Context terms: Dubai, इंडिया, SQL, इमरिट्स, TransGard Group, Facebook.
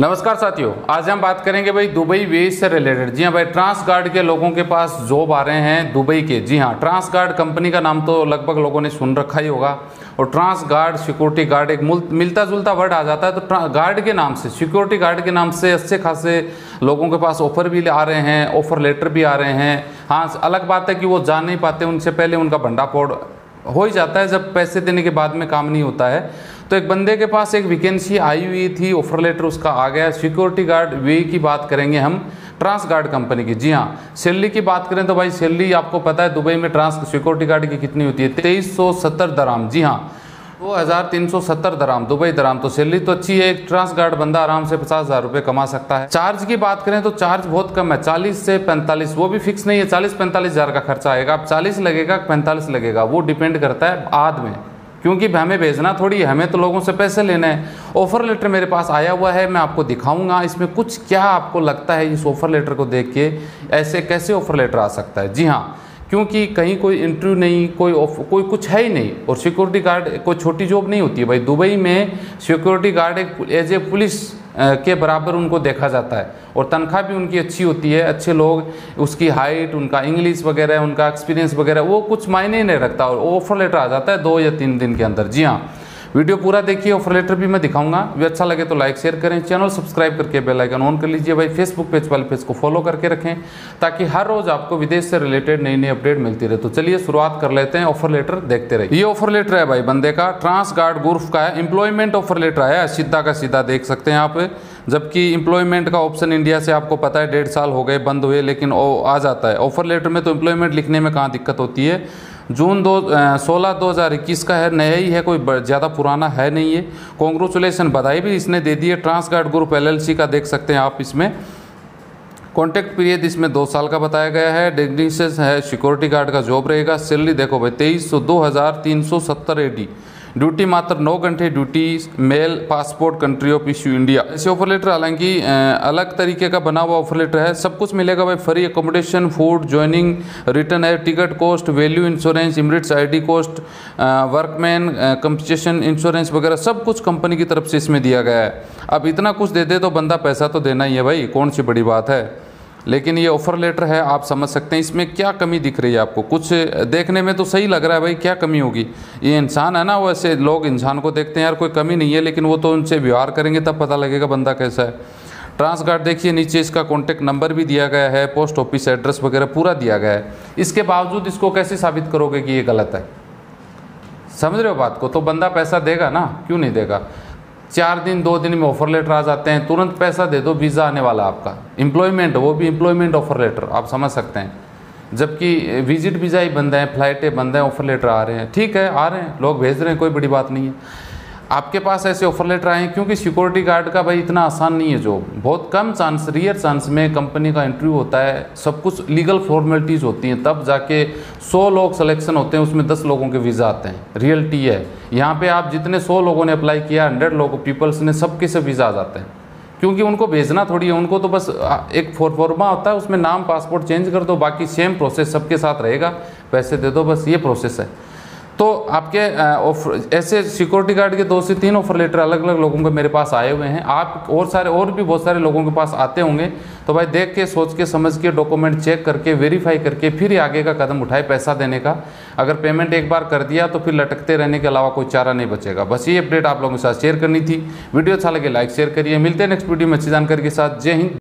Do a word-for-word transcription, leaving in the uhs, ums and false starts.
नमस्कार साथियों, आज हम बात करेंगे भाई दुबई वेज से रिलेटेड। जी हाँ भाई, ट्रांसगार्ड के लोगों के पास जॉब आ रहे हैं दुबई के। जी हाँ, ट्रांसगार्ड कंपनी का नाम तो लगभग लोगों ने सुन रखा ही होगा। और ट्रांसगार्ड, सिक्योरिटी गार्ड एक मिलता जुलता वर्ड आ जाता है, तो गार्ड के नाम से, सिक्योरिटी गार्ड के नाम से अच्छे खासे लोगों के पास ऑफर भी आ रहे हैं, ऑफर लेटर भी आ रहे हैं। हाँ, अलग बात है कि वो जा नहीं पाते, उनसे पहले उनका भंडाफोड़ हो ही जाता है, जब पैसे देने के बाद में काम नहीं होता है। तो एक बंदे के पास एक वैकेंसी आई हुई थी, ऑफर लेटर उसका आ गया। सिक्योरिटी गार्ड वे की बात करेंगे हम, ट्रांसगार्ड कंपनी की। जी हाँ, सैलरी की बात करें तो भाई सैलरी आपको पता है दुबई में ट्रांस सिक्योरिटी गार्ड की कितनी होती है, तेईस सौ सत्तर दराम। जी हाँ, दो हज़ार तीन सौ सत्तर दराम दुबई दराम। तो सैलरी तो अच्छी है, एक ट्रांसगार्ड बंदा आराम से पचास हज़ार रुपये कमा सकता है। चार्ज की बात करें तो चार्ज बहुत कम है, चालीस से पैंतालीस, वो भी फिक्स नहीं है। चालीस पैंतालीस हज़ार का खर्चा आएगा, आप चालीस लगेगा पैंतालीस लगेगा, वो डिपेंड करता है बाद में, क्योंकि हमें भेजना थोड़ी है, हमें तो लोगों से पैसे लेने हैं। ऑफ़र लेटर मेरे पास आया हुआ है, मैं आपको दिखाऊंगा इसमें कुछ क्या आपको लगता है इस ऑफ़र लेटर को देख के, ऐसे कैसे ऑफ़र लेटर आ सकता है। जी हाँ, क्योंकि कहीं कोई इंटरव्यू नहीं, कोई कोई कुछ है ही नहीं। और सिक्योरिटी गार्ड कोई छोटी जॉब नहीं होती है भाई, दुबई में सिक्योरिटी गार्ड एक एज ए पुलिस के बराबर उनको देखा जाता है, और तनख्वाह भी उनकी अच्छी होती है। अच्छे लोग, उसकी हाइट, उनका इंग्लिश वगैरह, उनका एक्सपीरियंस वगैरह, वो कुछ मायने नहीं रखता। और ऑफर लेटर आ जाता है दो या तीन दिन के अंदर। जी हाँ, वीडियो पूरा देखिए, ऑफर लेटर भी मैं दिखाऊंगा। भी अच्छा लगे तो लाइक शेयर करें, चैनल सब्सक्राइब करके बेल आइकन ऑन कर लीजिए भाई। फेसबुक पेज वाले पेज को फॉलो करके रखें, ताकि हर रोज आपको विदेश से रिलेटेड नई नई अपडेट मिलती रहे। तो चलिए शुरुआत कर लेते हैं, ऑफर लेटर देखते रहिए। ये ऑफर लेटर है भाई बंदे का, ट्रांसगार्ड ग्रुप का है, एम्प्लॉयमेंट ऑफर लेटर है, सीधा का सीधा देख सकते हैं आप। जबकि एम्प्लॉयमेंट का ऑप्शन इंडिया से आपको पता है डेढ़ साल हो गए बंद हुए, लेकिन आ जाता है ऑफर लेटर में। तो एम्प्लॉयमेंट लिखने में कहाँ दिक्कत होती है। जून दो सोलह दो हज़ार इक्कीस का है, नया ही है, कोई ज़्यादा पुराना है नहीं है। कॉन्ग्रेचुलेसन, बधाई भी इसने दे दी है Transguard group L L C का। देख सकते हैं आप, इसमें कॉन्ट्रैक्ट पीरियड इसमें दो साल का बताया गया है। डिग्निशन है, सिक्योरिटी गार्ड का जॉब रहेगा। सैलरी देखो भाई तेईस सौ दो हज़ार तीन सौ सत्तर ए डी। ड्यूटी मात्र नौ घंटे duty, male, passport, country of issue इंडिया। ऐसे ऑफर लेटर हालांकि अलग तरीके का बना हुआ ऑफर लेटर है। सब कुछ मिलेगा भाई, free accommodation, food, joining, return है, ticket cost, value insurance, इमरिट्स ID cost, workman compensation insurance वगैरह सब कुछ कंपनी की तरफ से इसमें दिया गया है। अब इतना कुछ दे दे तो बंदा पैसा तो देना ही है भाई, कौन सी बड़ी बात है। लेकिन ये ऑफर लेटर है, आप समझ सकते हैं इसमें क्या कमी दिख रही है आपको। कुछ देखने में तो सही लग रहा है भाई, क्या कमी होगी। ये इंसान है ना, वैसे लोग इंसान को देखते हैं, यार कोई कमी नहीं है, लेकिन वो तो उनसे व्यवहार करेंगे तब पता लगेगा बंदा कैसा है। ट्रांसगार्ड देखिए, नीचे इसका कॉन्टैक्ट नंबर भी दिया गया है, पोस्ट ऑफिस एड्रेस वगैरह पूरा दिया गया है। इसके बावजूद इसको कैसे साबित करोगे कि ये गलत है, समझ रहे हो बात को। तो बंदा पैसा देगा ना, क्यों नहीं देगा। चार दिन दो दिन में ऑफर लेटर आ जाते हैं, तुरंत पैसा दे दो, वीज़ा आने वाला आपका। एम्प्लॉयमेंट, वो भी एम्प्लॉयमेंट ऑफर लेटर, आप समझ सकते हैं। जबकि विजिट वीज़ा ही बंद हैं, फ्लाइटें बंद हैं, ऑफर लेटर आ रहे हैं। ठीक है, आ रहे हैं, लोग भेज रहे हैं, कोई बड़ी बात नहीं है। आपके पास ऐसे ऑफर लेटर आए हैं, क्योंकि सिक्योरिटी गार्ड का भाई इतना आसान नहीं है जॉब। बहुत कम चांस, रियर चांस में कंपनी का इंटरव्यू होता है, सब कुछ लीगल फॉर्मेलिटीज़ होती हैं, तब जाके सौ लोग सिलेक्शन होते हैं, उसमें दस लोगों के वीज़ा आते हैं। रियलिटी है, यहाँ पे आप जितने सौ लोगों ने अप्लाई किया, हंड्रेड लोगों पीपल्स ने, सबके सब वीज़ा आ जाते हैं, क्योंकि उनको भेजना थोड़ी है। उनको तो बस एक फॉर्मा होता है, उसमें नाम, पासपोर्ट चेंज कर दो, बाकी सेम प्रोसेस सबके साथ रहेगा, पैसे दे दो, बस ये प्रोसेस है। तो आपके ऑफर, ऐसे सिक्योरिटी गार्ड के दो से तीन ऑफर लेटर अलग अलग लोगों के मेरे पास आए हुए हैं। आप और सारे और भी बहुत सारे लोगों के पास आते होंगे, तो भाई देख के, सोच के, समझ के, डॉक्यूमेंट चेक करके, वेरीफाई करके, फिर ही आगे का कदम उठाए पैसा देने का। अगर पेमेंट एक बार कर दिया तो फिर लटकते रहने के अलावा कोई चारा नहीं बचेगा। बस ये अपडेट आप लोगों के साथ शेयर करनी थी। वीडियो अच्छा लगे लाइक शेयर करिए, मिलते हैं नेक्स्ट वीडियो में अच्छी जानकारी के साथ। जय हिंद।